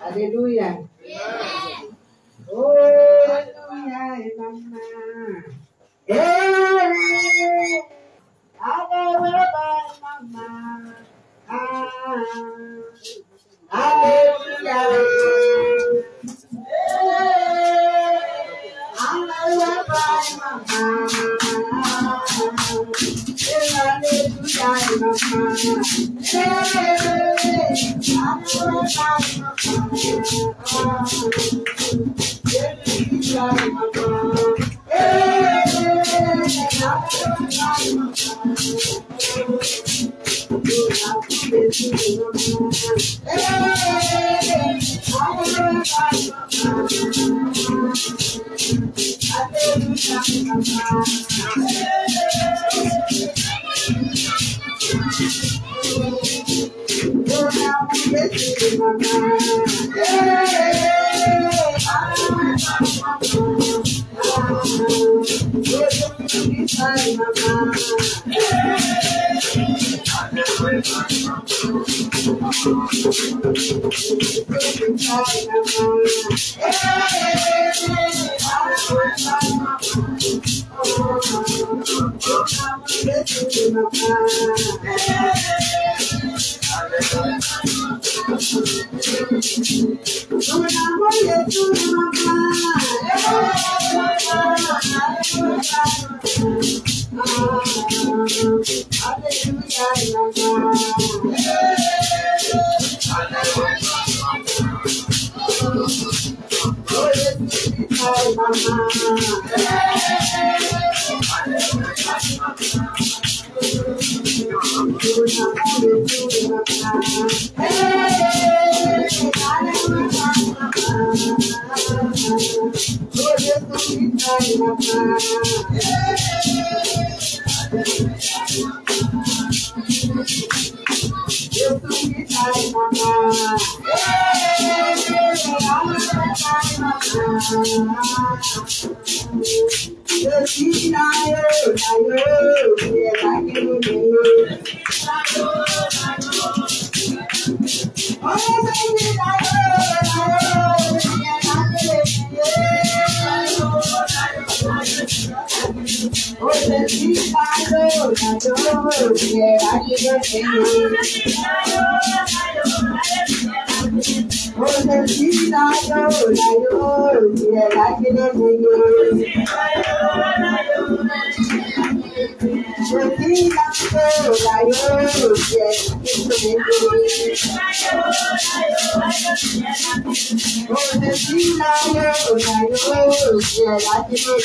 Hallelujah. Yeah. Oh, yeah, mama. Hey, hallelujah, mama. Hallelujah. Hey, hallelujah, mama. Hallelujah, mama.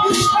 I'm blessed.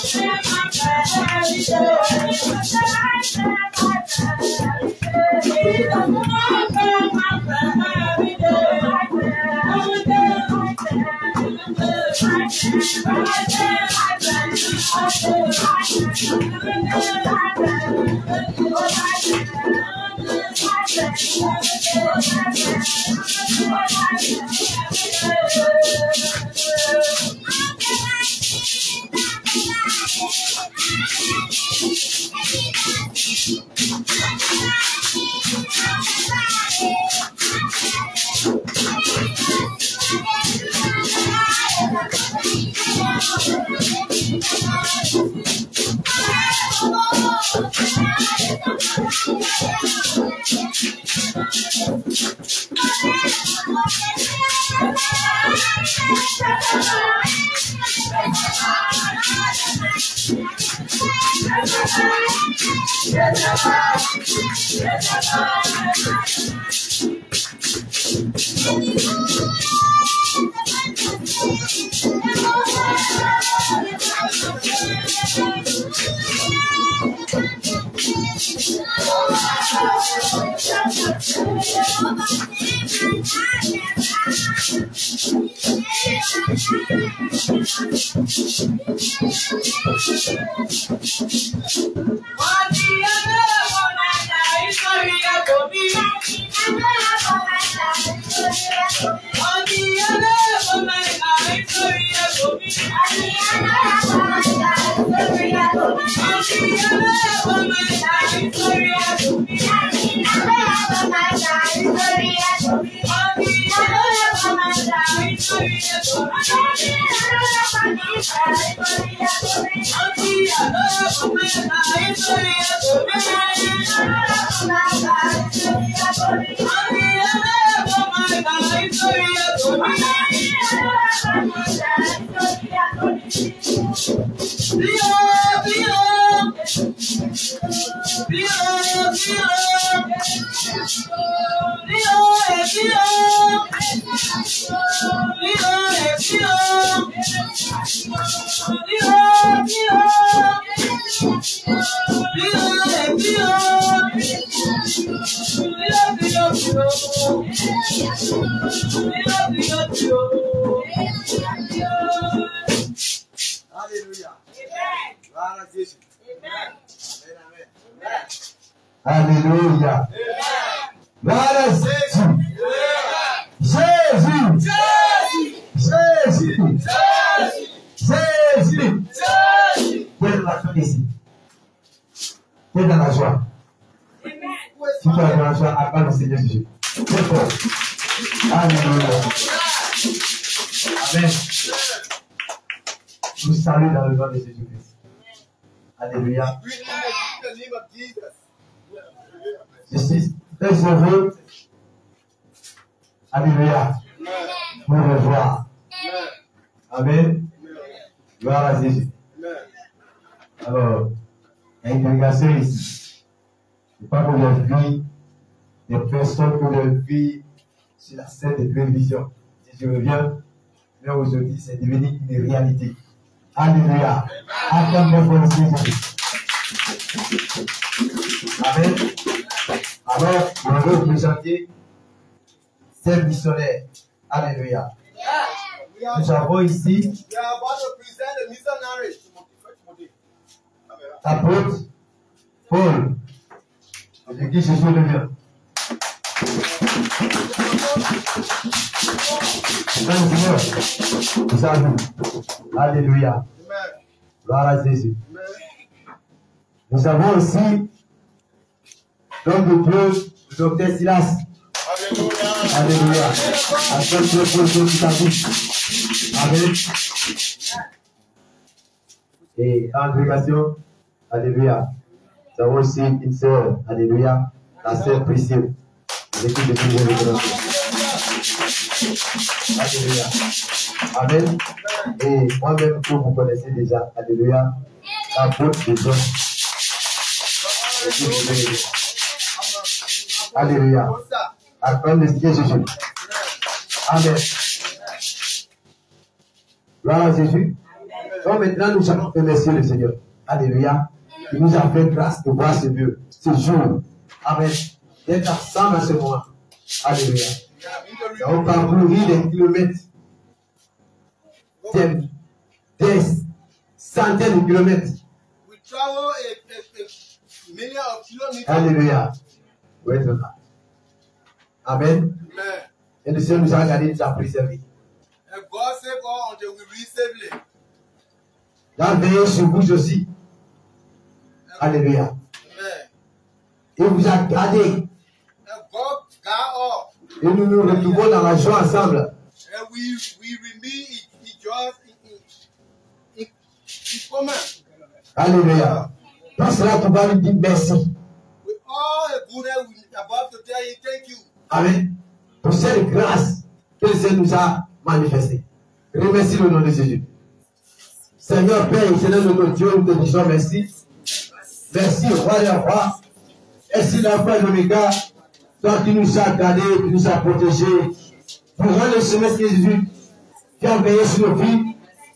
Et en congrégation, alléluia. Nous avons aussi une sœur, alléluia, la sœur Priscille, l'équipe de Dieu de l'Église. Alléluia. Amen. Et moi-même, vous connaissez déjà, alléluia, la boîte des hommes. Alléluia. Acclamons le Seigneur Jésus. Amen. Gloire à Jésus. Donc maintenant, nous allons remercier le Seigneur. Alléluia. Il nous a fait grâce de voir ce Dieu, ce jour. Amen. D'être ensemble à ce moment. Alléluia. Nous avons parcouru des kilomètres. Des centaines de kilomètres. Alléluia. Oui, c'est ça. Amen. Et le Seigneur nous a gardé, nous a préservé. Il a veillé sur vous aussi. Alléluia. Il vous a gardé. Et nous nous retrouvons dans la joie ensemble. Alléluia. Dans cela, tu vas lui dire merci. Amen. Pour cette grâce que le Seigneur nous a manifestée. Remercie le nom de Jésus. Seigneur, Père, Seigneur de notre Dieu, nous te disons merci. Merci au roi des rois. Et si l'enfant et l'oméga, toi qui nous as gardés, qui nous as protégés, pour rendre le semestre de Jésus, qui a veillé sur nos vies,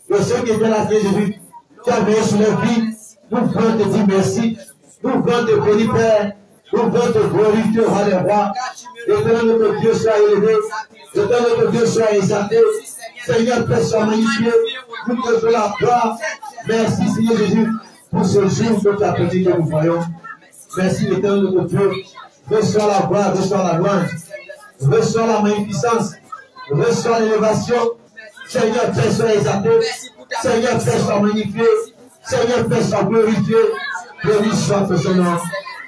le Seigneur qui était là, Jésus, qui a veillé sur nos vies, nous voulons te dire merci. Nous voulons te bénir, Père. Nous voulons te glorifier, roi des rois. Le Seigneur de notre Dieu soit élevé. Le Seigneur de notre Dieu soit exalté. Seigneur, Père, sois magnifié. Nous te faisons la gloire. Merci, Seigneur Jésus, pour ce jour de ta petite que nous voyons. Merci, le Seigneur de notre Dieu. Reçois la gloire, reçois la louange. Reçois la magnificence. Reçois l'élévation. Seigneur, Père, sois exalté. Seigneur, Père, sois magnifié. Seigneur, Père, sois glorifié. Béni soit ton nom.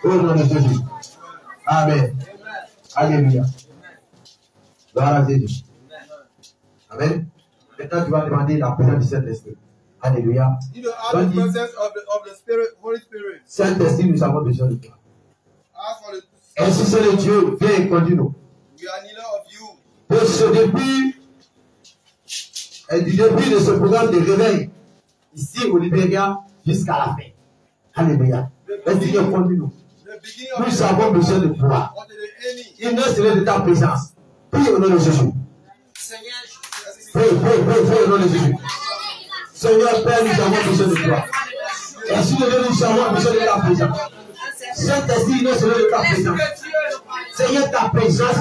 Au nom de Jésus. Amen. Alléluia. Gloire à Jésus. Amen. Maintenant, tu vas demander la présence du Saint-Esprit. Alléluia. Donc, Saint-Esprit, nous avons besoin de toi. Ainsi, c'est le Dieu, viens et conduis-nous. Et du début de ce programme de réveil, ici au Libéria, jusqu'à la fin. Alléluia. Ainsi, viens et conduis-nous. Nous avons besoin de toi. Il ne serait de ta présence. Prie au nom de Jésus. Prie au nom de Jésus. Seigneur Père, nous avons besoin de toi. Ainsi, nous avons besoin de ta présence. Saint-Esprit, nous sommes de ta présence. Seigneur, ta présence,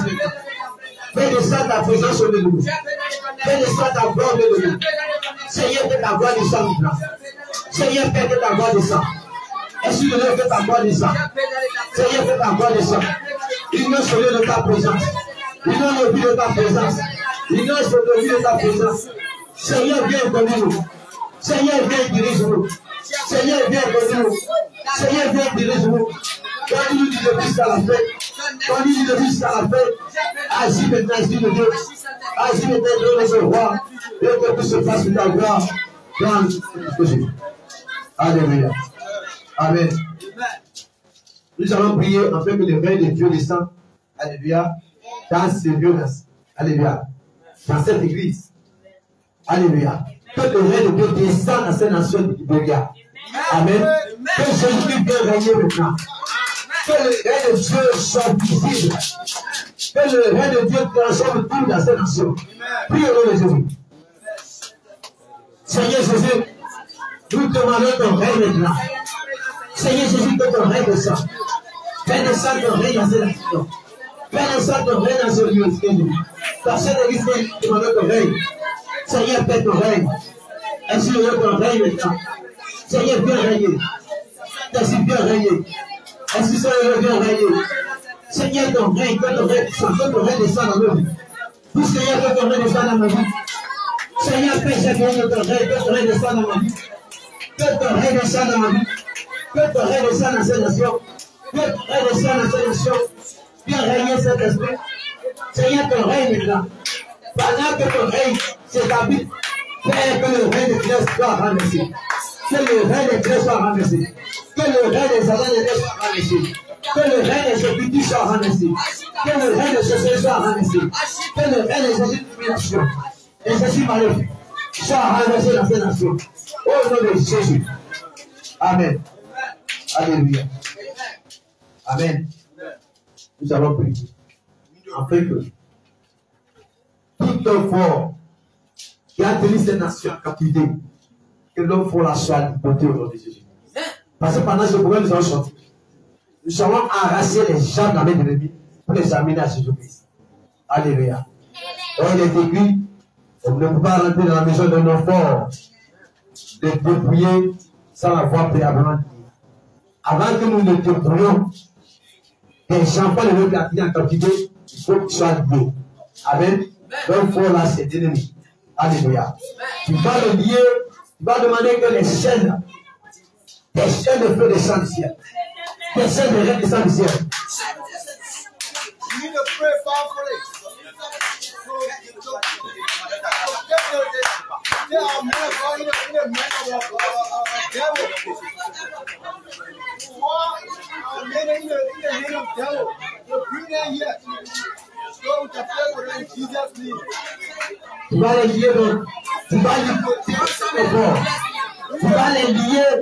fais de ça ta présence au milieu. Fais de ça ta gloire au milieu. Seigneur, que ta gloire descende maintenant. Seigneur, Père, que ta gloire descende. Ainsi, nous sommes de ta gloire descende. Seigneur, que ta gloire descende. Il nous sauve de ta présence. Il nous sauve de ta présence. Il nous sauve de ta présence. Seigneur, viens conduis-nous. Seigneur, viens dirige-nous. Seigneur, viens conduis-nous. Seigneur, viens dirige-nous. Conduis-nous du début jusqu'à la fin. Conduis-nous du début jusqu'à la fin. Agis maintenant, Esprit de Dieu. Agis maintenant, Dieu de ce roi. Et que tout se fasse sous ta gloire. Dans Jésus. Alléluia. Amen. Nous allons prier afin que le règne de Dieu descende. Alléluia. Dans ces violences. Alléluia. Dans cette église. Alléluia. Que le règne de Dieu descende dans cette nation du Libéria. Amen. Que Jésus vienne régner maintenant. Que le règne de Dieu soit visible. Que le règne de Dieu transforme tout dans cette nation. Prie au nom de Jésus. Seigneur Jésus, nous demandons ton règne maintenant. Seigneur Jésus, que ton règne descende. Fais descendre ton règne dans cette nation. Fais descendre ton règne dans ce lieu. Dans cette église, nous demandons ton règne. Seigneur, fais ton règne. Ainsi, nous avons ton règne maintenant. Seigneur, viens régner. Ainsi, viens régner. Ainsi, Seigneur, viens régner. Seigneur, ton règne, que ton règne descende, que ton règne descende dans nos vies. Tout Seigneur, que ton règne descende dans ma vie. Seigneur, fais chacun de ton règne, que ton règne descende dans ma vie. Que ton règne descende dans ma vie. Que ton règne descende dans cette nation. Que ton règne descende dans cette nation. Viens régner cet esprit. Seigneur, ton règne maintenant. Pendant que ton règne s'établit, Père, que le règne de Dieu soit renversé. Que le règne de Dieu soit renversé. Que le règne des agents de Dieu soit renversé. Que le règne de Jésus soit renversé. Que le règne de Jésus soit renversé. Que le règne de Jésus domination. Et Jésus maléfique soit renversé dans cette nation. Au nom de Jésus. Amen. Alléluia. Amen. Nous allons prier. Afin que tout un fort qui a tenu cette nation en captivité, que l'homme faut la salipoter au nom de Jésus. Parce que pendant ce moment, nous allons sortir. Nous allons arracher les gens dans les brebis pour les amener à Jésus-Christ. Alléluia. Quand il est écrit, on ne peut pas rentrer dans la maison d'un homme fort, de dépouiller sans l'avoir préalablement dit. Avant que nous ne dépouillions des enfants de notre vie en captivité, il faut qu'ils soient liés. Amen. Donc, faut là, c'est l'ennemi. Alléluia. Tu vas le lier, tu vas demander que les chaînes de feu descendent du ciel. Les chaînes de rêve descendent du ciel. Tu vas les lier,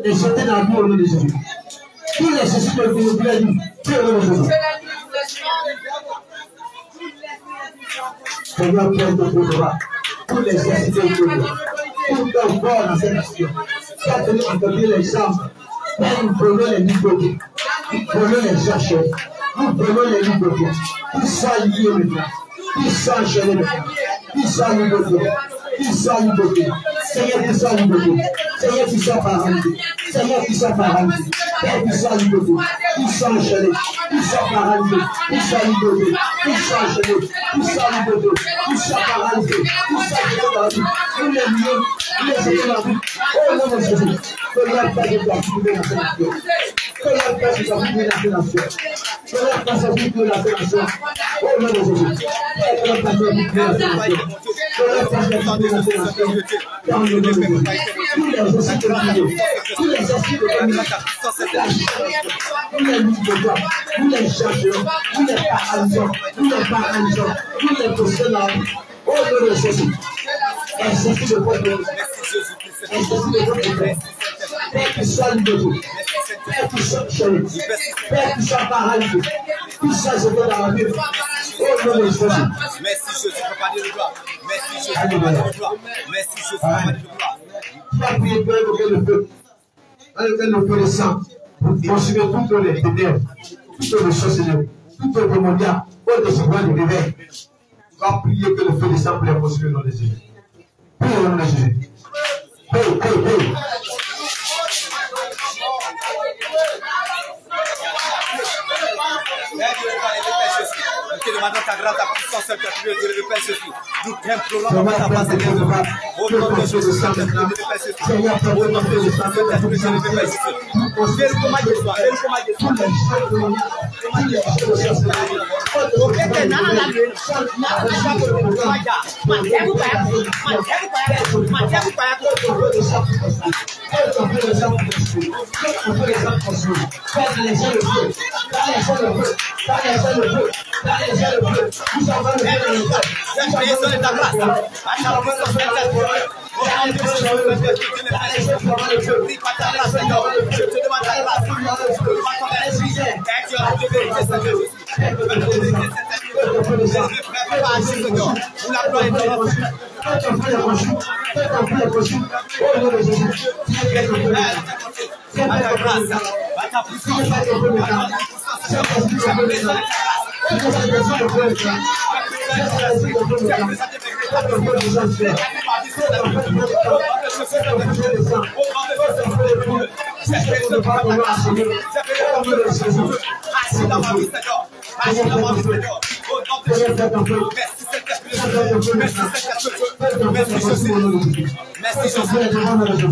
de jeter dans la boue au nom de Jésus. Tous les soucis de vous, tu as dit, tu es au nom de Jésus. Seigneur, Père de Jéhovah, tous les soucis de vous, tout le corps dans cette nation, tu as tenu à copier les jambes, et nous prenons les nicotiques, nous prenons les jachets, nous prenons les nicotiques, qui sont liés maintenant, qui sont enchaînés maintenant, qui sont nicotiques. Qui soit libéré, Seigneur, qui soit libéré, Seigneur, qui soit paralysé, Seigneur, qui soit paralysé, Père, qui soit libéré, qui soit enchaîné, qui soit paralysé, qui soit libéré, qui soit enchaîné, qui soit libéré, qui soit paralysé, qui soit libéré dans la vie, nous les lions, nous les ayons dans la vie, au nom de Jésus, que la paix de toi vive dans cette nation, que la paix de toi vive dans cette nation, que la paix de toi vive dans cette nation, au nom de Jésus, que la paix de toi vive dans cette nation, que la paix de dans le merci, Jésus. Tu as prié dans le feu, dans lequel le feu descend, pour consumer toutes les ténèbres, toutes les sorcelleries, toutes les démoniaques, pour décevoir les réveils. Tu vas prier que le feu descend pour les consumer dans les Jésus. Prie au nom de Jésus. Prie. Demandons ta grâce, ta puissance, ta puissance, le Père Jésus. Nous t'implorons ta place et de grâce. Au nom de Jésus, le Père Jésus. Au nom de Jésus, le Père Jésus. Viens comme à Jésus,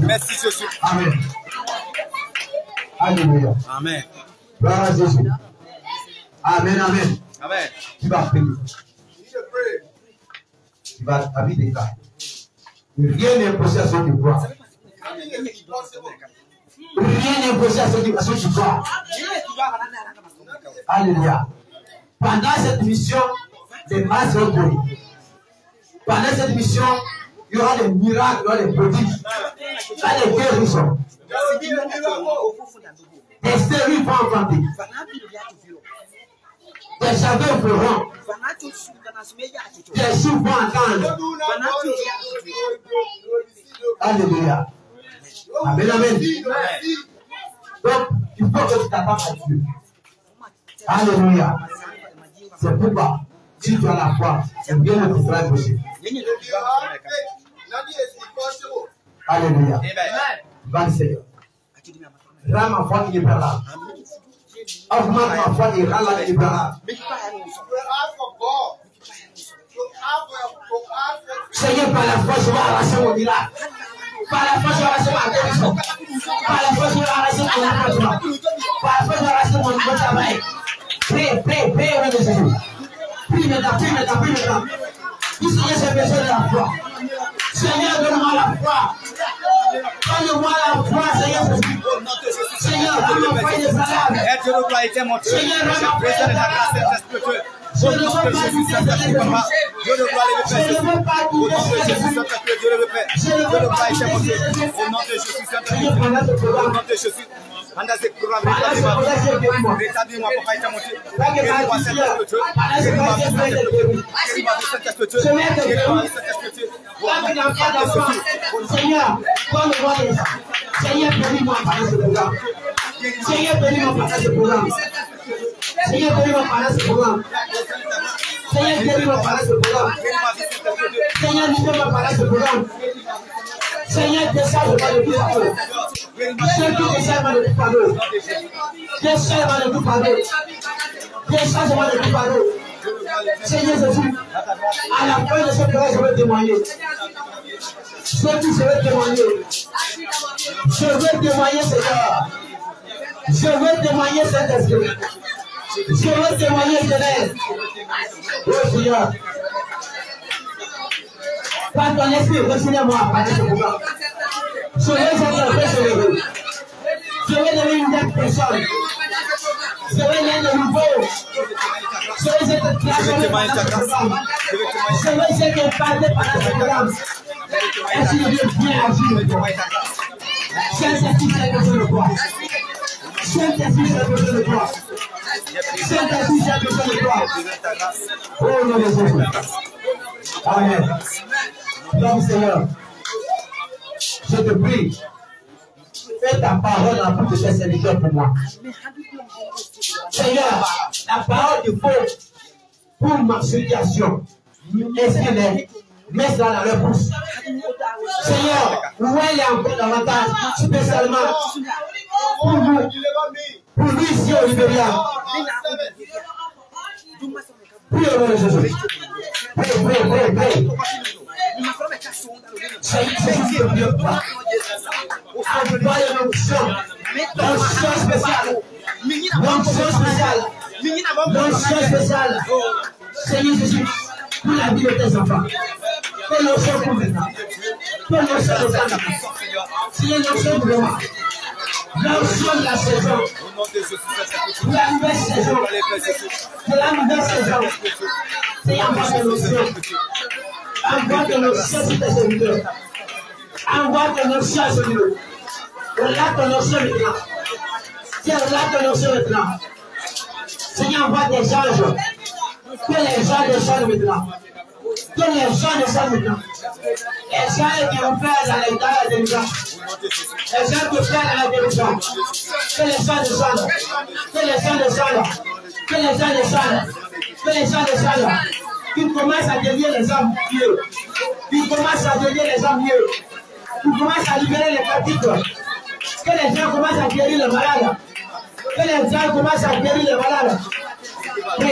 Merci Jésus. Amen. Alléluia. Amen. Gloire à Jésus. Amen. Tu vas prier. Tu vas habiter là. Rien n'est impossible à ceux qui croient. Alléluia. Pendant cette mission, les masses vont courir. Pendant cette mission, il y aura des miracles, il y aura des prodiges, il y aura des guérisons. Des stériles vont enfanter. Des chaveux feront. Des soufs vont entendre. Alléluia. Amen, amen. Donc, il faut que tu t'attaques à Dieu. Alléluia. C'est pourquoi, si tu as la foi, c'est bien le travail possible. Alléluia. Va le Seigneur. Rends ma foi qui est par là. Augmente ma foi et rends la qui est par là. Seigneur, par la foi, je vais arracher mon village. Par la foi, je vais arracher ma guérison. Par la foi, je vais arracher mon emploi. Par la foi, je vais arracher mon travail. Prie au nom de Jésus. Prie maintenant. Tout ce que j'ai besoin de la foi. Seigneur, donne-moi la foi. Donne-moi la foi, Seigneur Jésus. Seigneur, donne-moi la foi des salades. Seigneur, donne-moi la foi. Je ne veux pas Seigneur, Seigneur, guéris-moi par ce programme. Seigneur, libère-moi par ce programme. Seigneur, décharge-moi de tout faveur. Décharge-moi de tout faveur. Seigneur Jésus, à la fin de ce travail, je veux témoigner. Je veux témoigner, Seigneur. Je veux témoigner, Seigneur. Oh Seigneur, par ton esprit, renseigne-moi à parler de moi. Je veux être un sur le route. Je veux devenir une telle personne. Je veux être nouveau. Je veux être transformé par la programme. Je veux être impacté par la programme. Et si je veux bien agir, Saint-Esprit, j'ai besoin de toi. Saint-Esprit, j'ai besoin de toi. Au nom de Jésus. Amen. Donc, Seigneur, je te prie, fais ta parole en plus de tes serviteurs pour moi. Seigneur, la parole du faux pour ma situation, est-ce mets-la dans leur bouche. Seigneur, où elle est encore davantage, spécialement pour nous. Pour lui ici au Libéria. Prie au nom de Jésus. Prie. Jésus est Dieu. Envoie une onction. L'onction spéciale. Seigneur Jésus, pour la vie de tes enfants. Fais l'onction pour maintenant. Fais l'onction de ta vie. Seigneur, l'onction pour moi. L'onction de la saison. De la nouvelle saison. Seigneur, envoie ton onction sur tes serviteurs. Envoie ton onction sur nous. Relâche ton onction maintenant. Seigneur, envoie des anges. Que les gens descendent maintenant. Les gens qui ont peur dans les temps de l'église. Que les gens descendent. Que les gens descendent. Qu'ils commencent à devenir les hommes vieux. Qu'ils commencent à libérer les pratiques. Que les gens commencent à guérir les malades. Prie. Oui,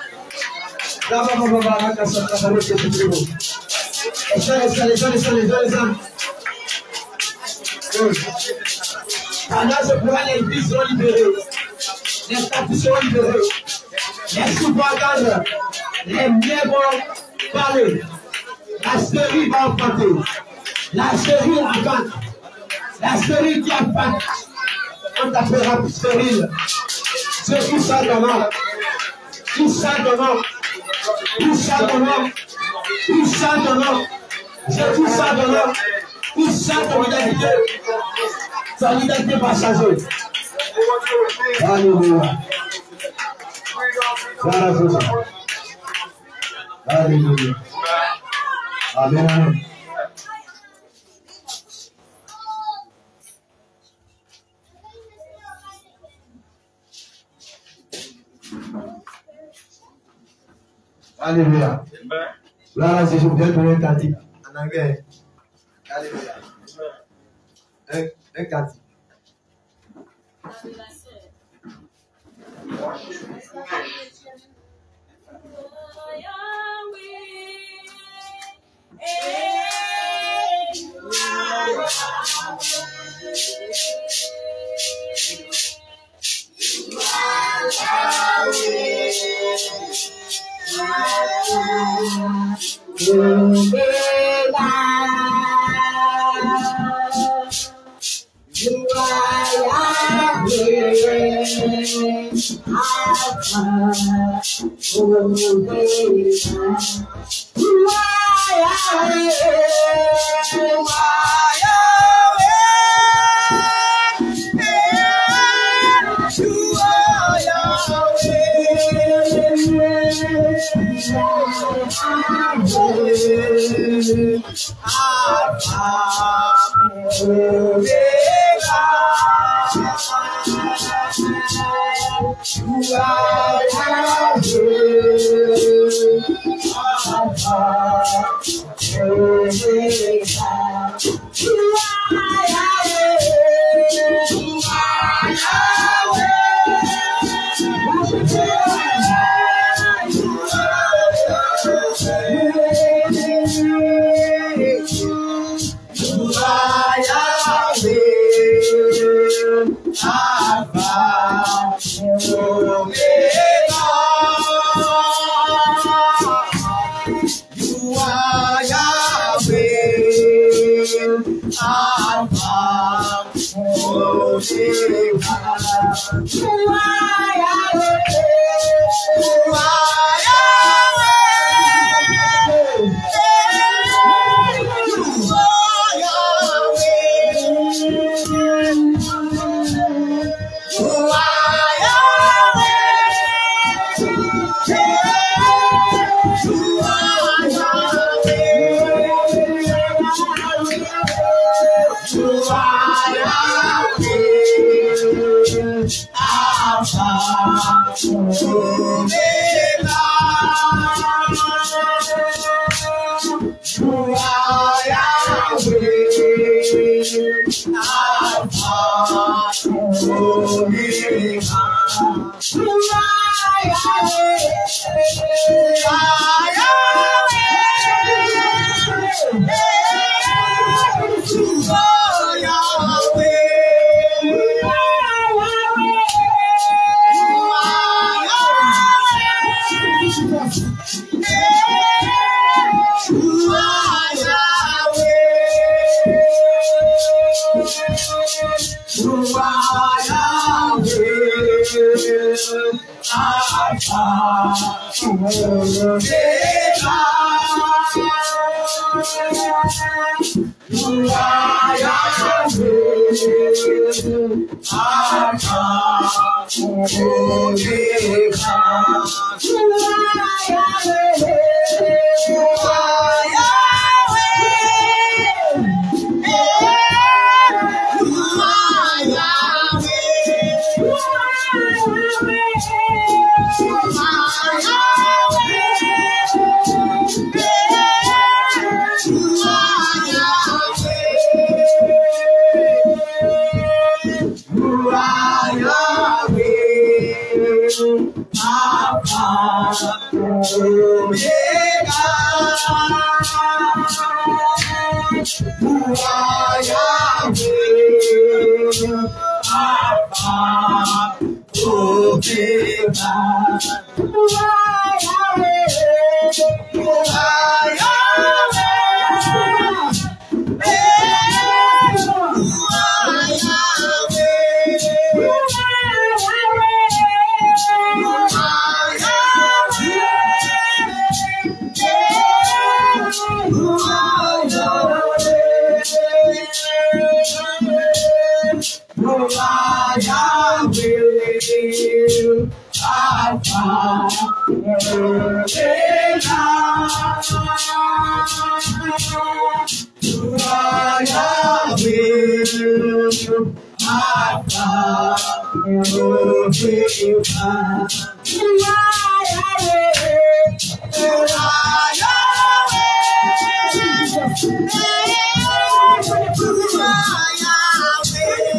ce courant, les vies seront libérées, les statues seront libérées, les sous-partages, les miens vont parler, la série va enfanter, la série enfante, La série qui a fait, on t'appellera plus stérile. C'est tout ça donnant. Tout ça donnant. Tout ça donnant. Tout ça donnant. C'est tout ça donnant. Tout ça comme d'habitude. Ça nous a été passagère. Alléluia. Alléluia. Amen. Alléluia. Là, je voudrais donner un cantique en anglais. Alléluia. Un cantique. you I find worthy life. To I will I find worthy life. To l'ancien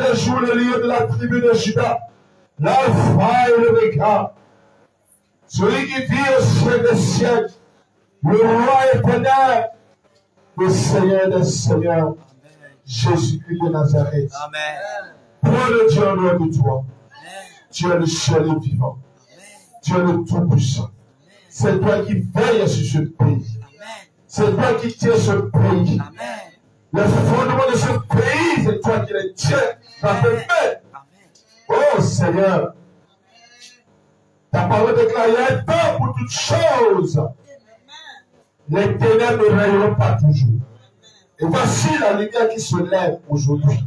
des jours, le lion de la tribu de Juda, l'alpha et l'oméga, celui qui vit au siècle des siècles, le roi éternel, le Seigneur des seigneurs, Jésus-Christ de Nazareth. Pour le Dieu en haut de toi, tu es le seul vivant, tu es le Tout-Puissant. C'est toi qui veilles sur ce pays, c'est toi qui tiens ce pays. Le fondement de ce pays, c'est toi qui es Dieu, la paix. Oh Seigneur, ta parole déclare, il y a un temps pour toutes choses. Les ténèbres ne règneront pas toujours. Et voici la lumière qui se lève aujourd'hui.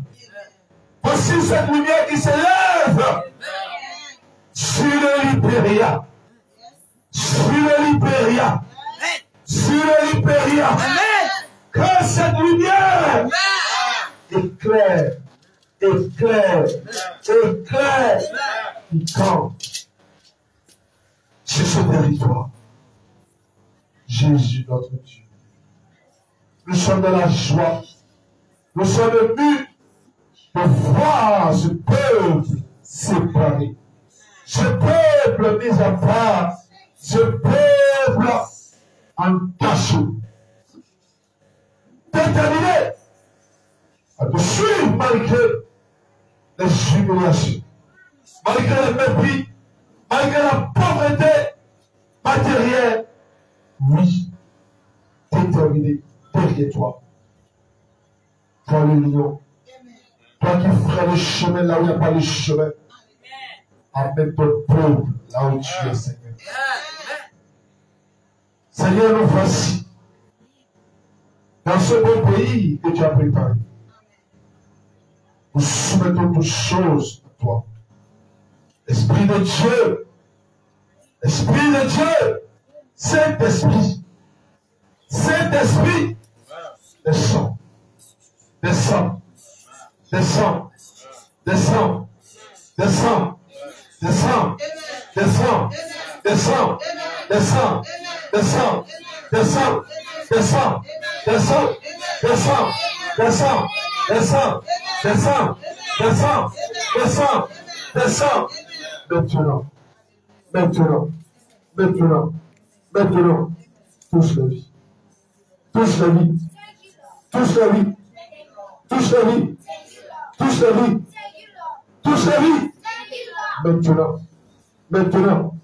Voici cette lumière qui se lève sur le Libéria. Sur le Libéria. Sur le Libéria. Que cette lumière éclaire, éclaire, éclaire, piquante sur ce territoire. Jésus, notre Dieu. Nous sommes dans la joie. Nous sommes venus de voir ce peuple séparé. Ce peuple mis à part. Ce peuple en cachot. Déterminé à te suivre malgré les humiliations, malgré le mépris, malgré la pauvreté matérielle. Oui, déterminé derrière toi. Toi le lion, toi qui ferais le chemin là où il n'y a pas de chemin. Amène ton peuple là où tu es, Seigneur. Seigneur, nous voici dans ce beau pays que tu as préparé. Nous soumettons toutes choses à toi. Esprit de Dieu, Esprit de Dieu, Saint-Esprit, Saint-Esprit, descends, descends, descends, descends, descends, descends, descends, descends, descends, descends, descends, descends, descends, descends, descends, descends, descends, descends, descends, descends, maintenant, maintenant, maintenant. Maintenant, touche la vie. Touche la vie. Touche la vie. Touche la vie. Touche la vie. Touche la vie. Maintenant. Maintenant.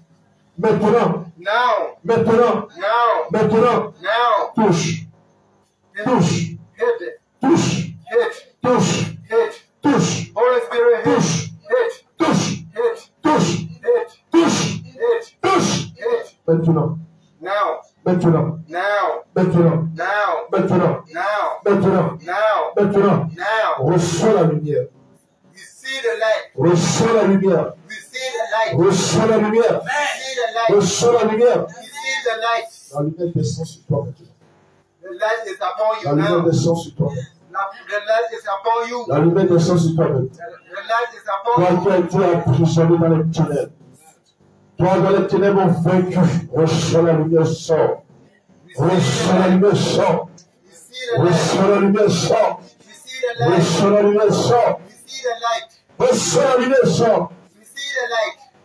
Maintenant. Now. Maintenant. Now. Maintenant. Now. Touche. Touche. Touche. Touche. Touche. Touche. Touche. Touche. Touche. Touche. Maintenant. Now. Maintenant. Now. Maintenant. Now. Maintenant. Now. Maintenant. Now. Maintenant. Now. Reçois la lumière. Receive the light. Reçois la lumière. Receive the light. Reçois la lumière. Receive the light. Reçois la lumière. Receive the light. La lumière descend sur toi maintenant. The light is upon you now. La lumière descend sur toi. The light is upon you. La lumière descend sur toi maintenant. The light is upon you. Toi qui as été emprisonné dans les ténèbres. Toi, dans les ténèbres, on vaincu. Reçois la lumière sans. Reçois la lumière sans. Reçois la lumière sans. Reçois la lumière sans. Reçois la lumière sans.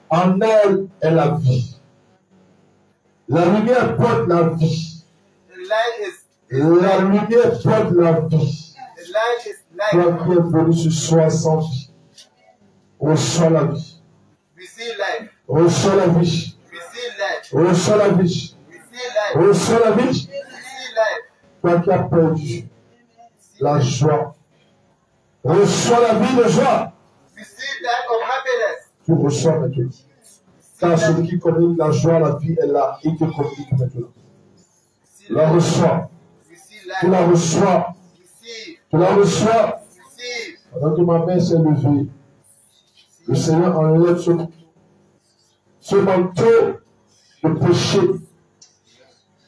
En elle est la vie. La lumière porte la vie. La lumière porte la vie. Toi qui es venu ce soir sans vie. Reçois la vie. Reçois la vie. Reçois la vie. Reçois la vie. Toi qui as perdu la joie. Reçois la vie de joie. Tu reçois maintenant. Car celui qui communique la joie, la vie est là. Il te communique maintenant. La reçois. Tu la reçois. Tu la reçois. Pendant que ma main s'est levée, le Seigneur enlève ce manteau de péché,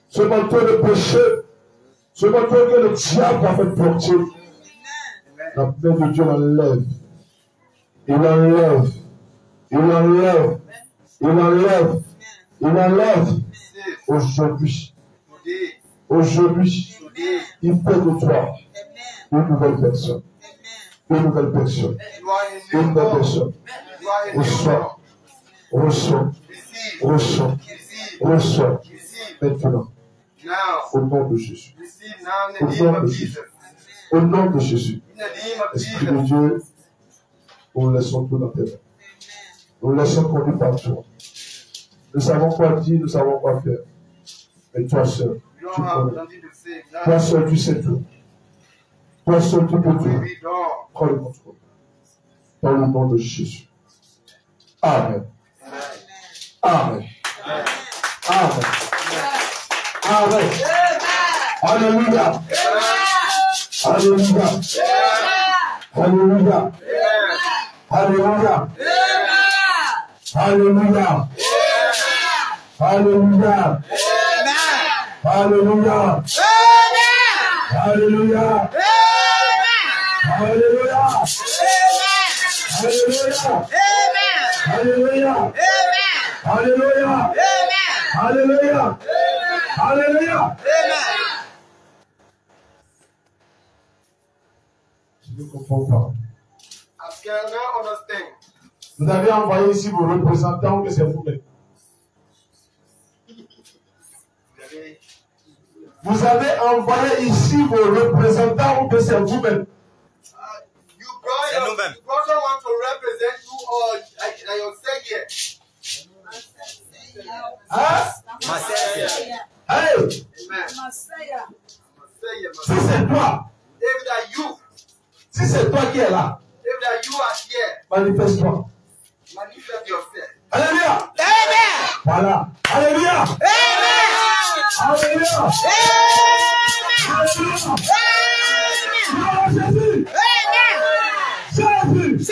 ce manteau de péché, ce manteau que le diable a fait porter. La main de Dieu l'enlève. Il l'enlève. Il l'enlève. Il l'enlève. Il l'enlève. Aujourd'hui. Aujourd'hui. Il fait de toi une nouvelle personne. Une nouvelle personne. Une nouvelle personne. Au soir. Reçois, reçois, reçois, maintenant, au nom de Jésus, au nom de Jésus, au nom de Jésus, Esprit de Dieu, nous laissons tout dans tes mains, nous laissons conduire par toi, nous savons quoi dire, nous savons quoi faire, mais toi seul, tu connais, toi seul, tu sais tout, Personne qui peut dire, prends le contrôle. Dans le nom de Jésus. Amen. Amen. Amen. Amen. Alléluia. Alléluia. Alléluia. Alléluia. Alléluia. Alléluia. Alléluia. Alléluia. Alléluia. Alléluia. Alléluia. Alléluia. Alléluia. Alléluia. Je ne comprends pas. Vous avez envoyé ici vos représentants ou que c'est vous-même? Vous avez envoyé ici vos représentants ou que c'est vous-même? C'est nous-mêmes. Hein? Hey! Si c'est toi, si c'est toi qui es là, manifeste-toi. Alléluia! Voilà. Alléluia! Alléluia! Alléluia! Jésus!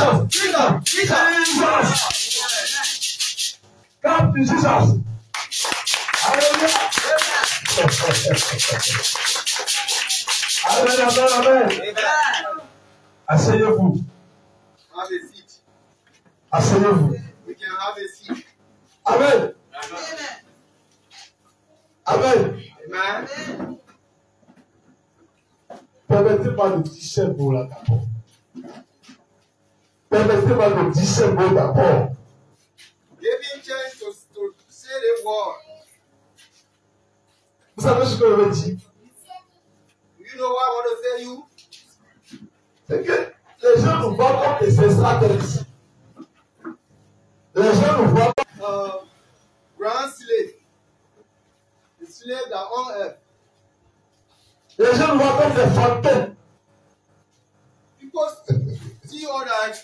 Asseyez-vous. Asseyez-vous. Amen. Amen. Amen. Permettez-moi de dire ces mots là d'abord. Permettez-moi de dire ces mots d'abord. Vous savez ce que je veux dire? C'est que les gens nous voient comme des extraterrestres. Les gens nous voient comme grand slave. The slave that on earth. Les gens nous voient comme des fantômes. People see all that.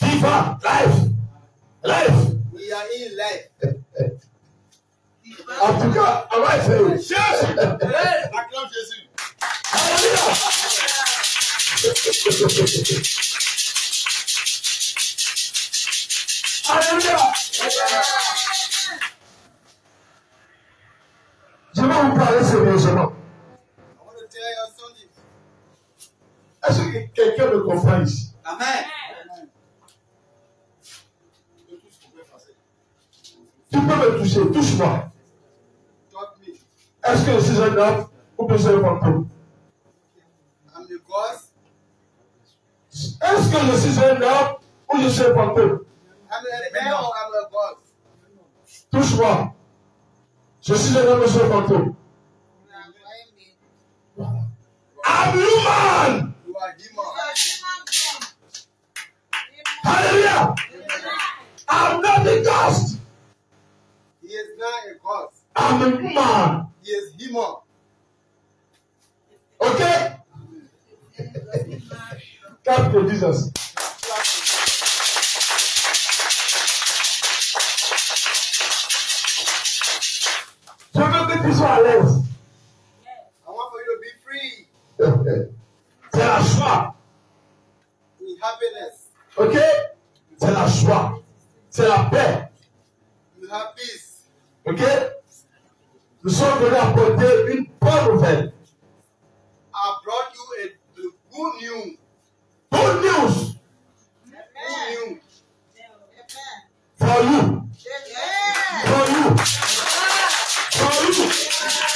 Viva life. Life. We are in life. En tout cas, on va essayer. Jésus. Acclame Jésus. Alléluia. Alléluia. Je vais vous parler sérieusement. Est-ce que quelqu'un me comprend ici? Amen. Tu peux me toucher, touche-moi. Est-ce que je suis un homme ou que je suis un homme? Est-ce que je suis un homme ou je suis un fantôme? Touche-moi. Je suis un homme ou je suis un fantôme? I'm human. Hallelujah. I'm not a ghost. He is not a ghost. I'm a human. He is human. Okay? Cap de Jesus. Je veux que tu sois à l'aise. I want for you to be free. C'est la joie. In happiness. Ok? C'est la joie. C'est la paix. You have peace. Ok? Nous sommes venus apporter une bonne nouvelle. I brought you a good news. Good news. Amen. For you. Amen. For you. Amen. For you. Amen.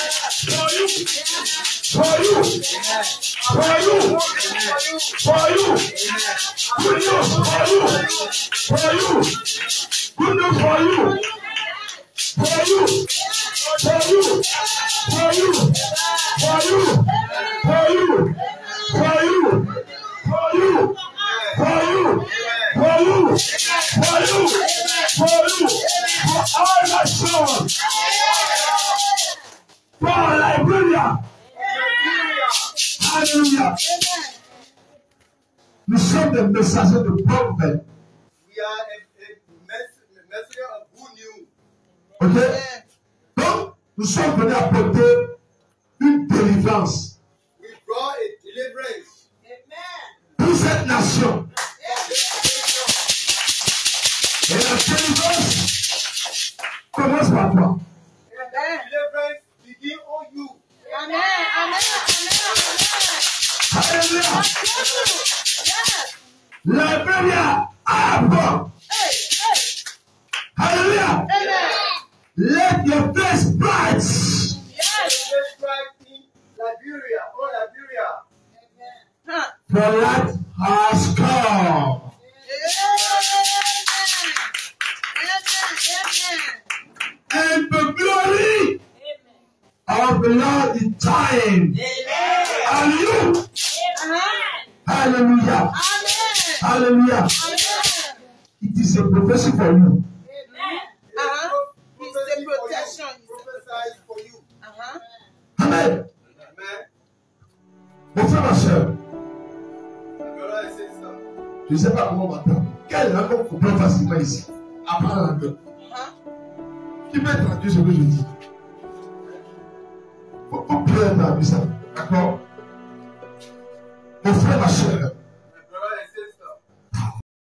Hallelujah. Hallelujah. Nous sommes des messagers de bonnes nouvelles. We are a messenger of good news. Okay? Donc, nous sommes venus apporter une délivrance. We brought a deliverance. Amen. Pour cette nation. Et la délivrance commence par toi. Amen. Amen. Amen. Alléluia. La première avant. Alléluia. Let your face bright. Yes. Liberia. Oh, Liberia. Amen. The light has come. And the glory of the Lord in time. Amen. Hallelujah. Amen. Hallelujah. Amen. It is a prophecy for you. Amen. It's a protection. Prophesied for you. Amen. Mon frère, ma soeur, je ne sais pas comment m'attendre. Quelle langue comprend facilement ici? Apprends l'anglais. Qui peut traduire ce que je dis? Beaucoup de gens ont vu ça. D'accord?